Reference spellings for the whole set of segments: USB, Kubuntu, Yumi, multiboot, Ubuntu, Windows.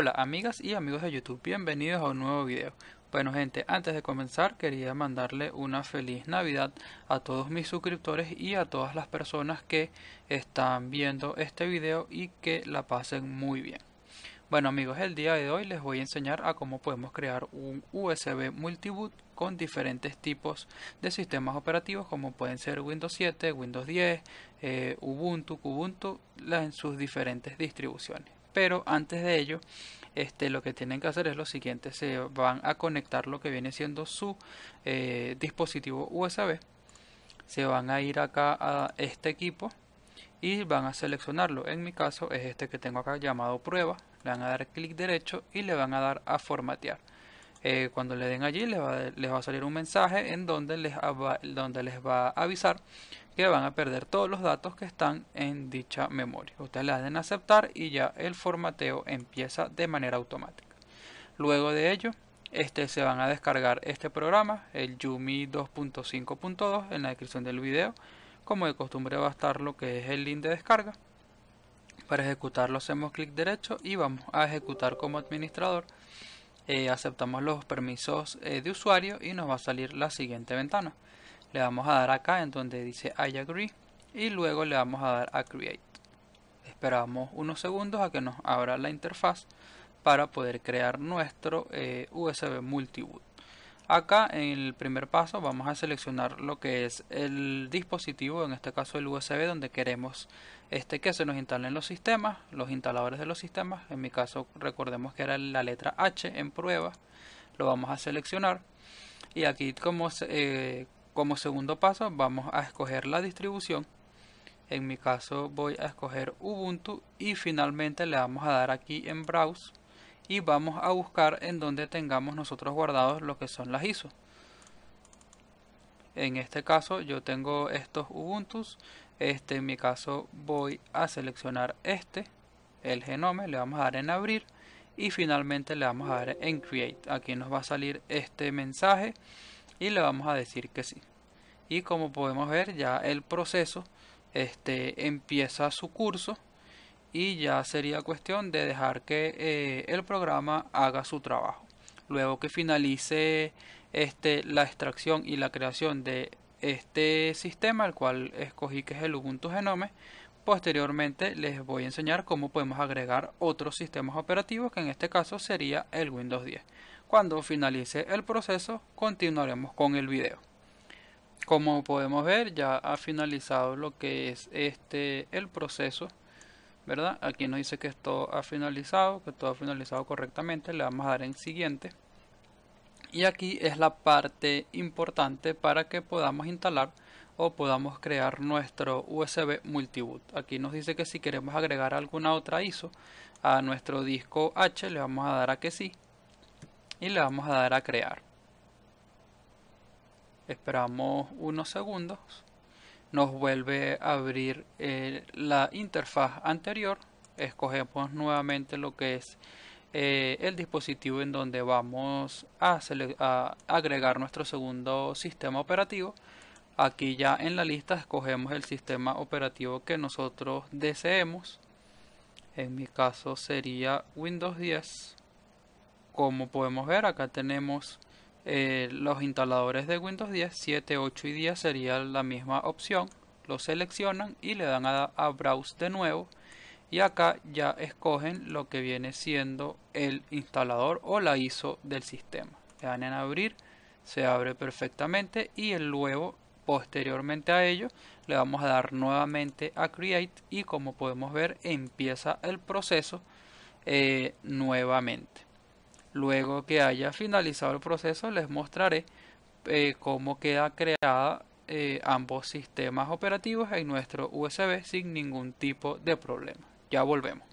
Hola amigas y amigos de YouTube, bienvenidos a un nuevo video. Bueno gente, antes de comenzar quería mandarle una feliz Navidad a todos mis suscriptores y a todas las personas que están viendo este video y que la pasen muy bien. Bueno amigos, el día de hoy les voy a enseñar a cómo podemos crear un USB multiboot con diferentes tipos de sistemas operativos como pueden ser Windows 7, Windows 10, Ubuntu, Kubuntu, en sus diferentes distribuciones. Pero antes de ello, lo que tienen que hacer es lo siguiente: se van a conectar lo que viene siendo su dispositivo USB. Se van a ir acá a este equipo y van a seleccionarlo. En mi caso es este que tengo acá llamado prueba. Le van a dar clic derecho y le van a dar a formatear. Cuando le den allí les va a salir un mensaje en donde les va a avisar que van a perder todos los datos que están en dicha memoria. Ustedes le dan a aceptar y ya el formateo empieza de manera automática. Luego de ello, se van a descargar este programa, el Yumi 2.5.2, en la descripción del video. Como de costumbre va a estar lo que es el link de descarga. Para ejecutarlo hacemos clic derecho y vamos a ejecutar como administrador. Aceptamos los permisos de usuario y nos va a salir la siguiente ventana. Le vamos a dar acá en donde dice I agree y luego le vamos a dar a create. Esperamos unos segundos a que nos abra la interfaz para poder crear nuestro USB multiboot. Acá en el primer paso vamos a seleccionar lo que es el dispositivo, en este caso el USB, donde queremos que se nos instalen los sistemas, los instaladores de los sistemas. En mi caso recordemos que era la letra H en prueba. Lo vamos a seleccionar y aquí como segundo paso vamos a escoger la distribución. En mi caso voy a escoger Ubuntu y finalmente le vamos a dar aquí en Browse y vamos a buscar en donde tengamos nosotros guardados lo que son las ISO. En este caso yo tengo estos Ubuntus. En mi caso voy a seleccionar el GNOME, le vamos a dar en abrir y finalmente le vamos a dar en create. Aquí nos va a salir este mensaje y le vamos a decir que sí. Y como podemos ver, ya el proceso empieza su curso y ya sería cuestión de dejar que el programa haga su trabajo. Luego que finalice la extracción y la creación de este sistema, el cual escogí que es el Ubuntu GNOME, posteriormente les voy a enseñar cómo podemos agregar otros sistemas operativos, que en este caso sería el Windows 10. Cuando finalice el proceso, continuaremos con el video. Como podemos ver, ya ha finalizado lo que es el proceso, ¿verdad? Aquí nos dice que esto ha finalizado, que todo ha finalizado correctamente. Le vamos a dar en siguiente. Y aquí es la parte importante para que podamos instalar o podamos crear nuestro USB multiboot. Aquí nos dice que si queremos agregar alguna otra ISO a nuestro disco H, le vamos a dar a que sí y le vamos a dar a crear. Esperamos unos segundos. Nos vuelve a abrir la interfaz anterior. Escogemos nuevamente lo que es el dispositivo en donde vamos a agregar nuestro segundo sistema operativo. Aquí ya en la lista escogemos el sistema operativo que nosotros deseemos. En mi caso sería Windows 10. Como podemos ver, acá tenemos los instaladores de Windows 10, 7, 8 y 10 sería la misma opción. Lo seleccionan y le dan a Browse de nuevo y acá ya escogen lo que viene siendo el instalador o la ISO del sistema. Le dan en abrir, se abre perfectamente y luego posteriormente a ello le vamos a dar nuevamente a Create y como podemos ver empieza el proceso nuevamente. Luego que haya finalizado el proceso les mostraré cómo queda creada ambos sistemas operativos en nuestro USB sin ningún tipo de problema. Ya volvemos.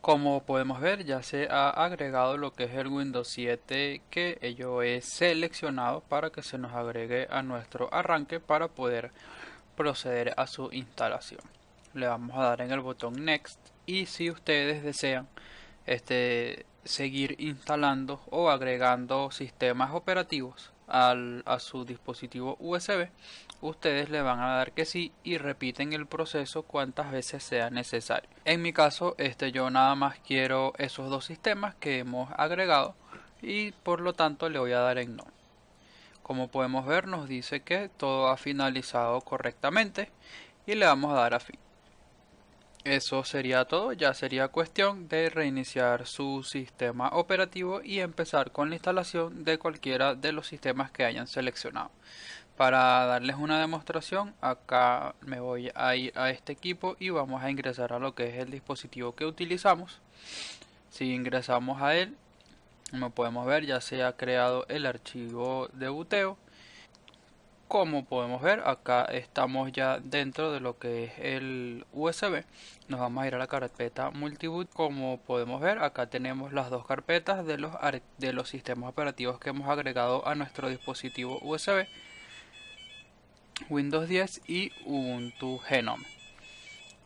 Como podemos ver, ya se ha agregado lo que es el Windows 7, que ello es seleccionado para que se nos agregue a nuestro arranque para poder proceder a su instalación. Le vamos a dar en el botón Next y si ustedes desean seguir instalando o agregando sistemas operativos a su dispositivo USB, ustedes le van a dar que sí y repiten el proceso cuantas veces sea necesario. En mi caso, yo nada más quiero esos dos sistemas que hemos agregado y por lo tanto le voy a dar en no. Como podemos ver, nos dice que todo ha finalizado correctamente y le vamos a dar a fin. Eso sería todo, ya sería cuestión de reiniciar su sistema operativo y empezar con la instalación de cualquiera de los sistemas que hayan seleccionado. Para darles una demostración, acá me voy a ir a este equipo y vamos a ingresar a lo que es el dispositivo que utilizamos. Si ingresamos a él, como podemos ver, ya se ha creado el archivo de buteo. Como podemos ver, acá estamos ya dentro de lo que es el USB. Nos vamos a ir a la carpeta multiboot. Como podemos ver, acá tenemos las dos carpetas de los sistemas operativos que hemos agregado a nuestro dispositivo USB. Windows 10 y Ubuntu GNOME.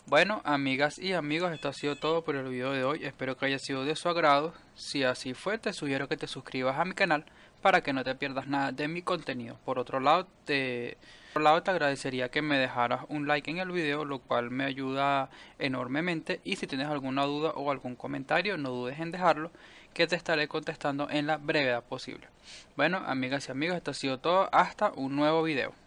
Bueno, amigas y amigos, esto ha sido todo por el video de hoy. Espero que haya sido de su agrado. Si así fue, te sugiero que te suscribas a mi canal para que no te pierdas nada de mi contenido. Por otro lado, te agradecería que me dejaras un like en el video, lo cual me ayuda enormemente. Y si tienes alguna duda o algún comentario, no dudes en dejarlo, que te estaré contestando en la brevedad posible. Bueno, amigas y amigos, esto ha sido todo. Hasta un nuevo video.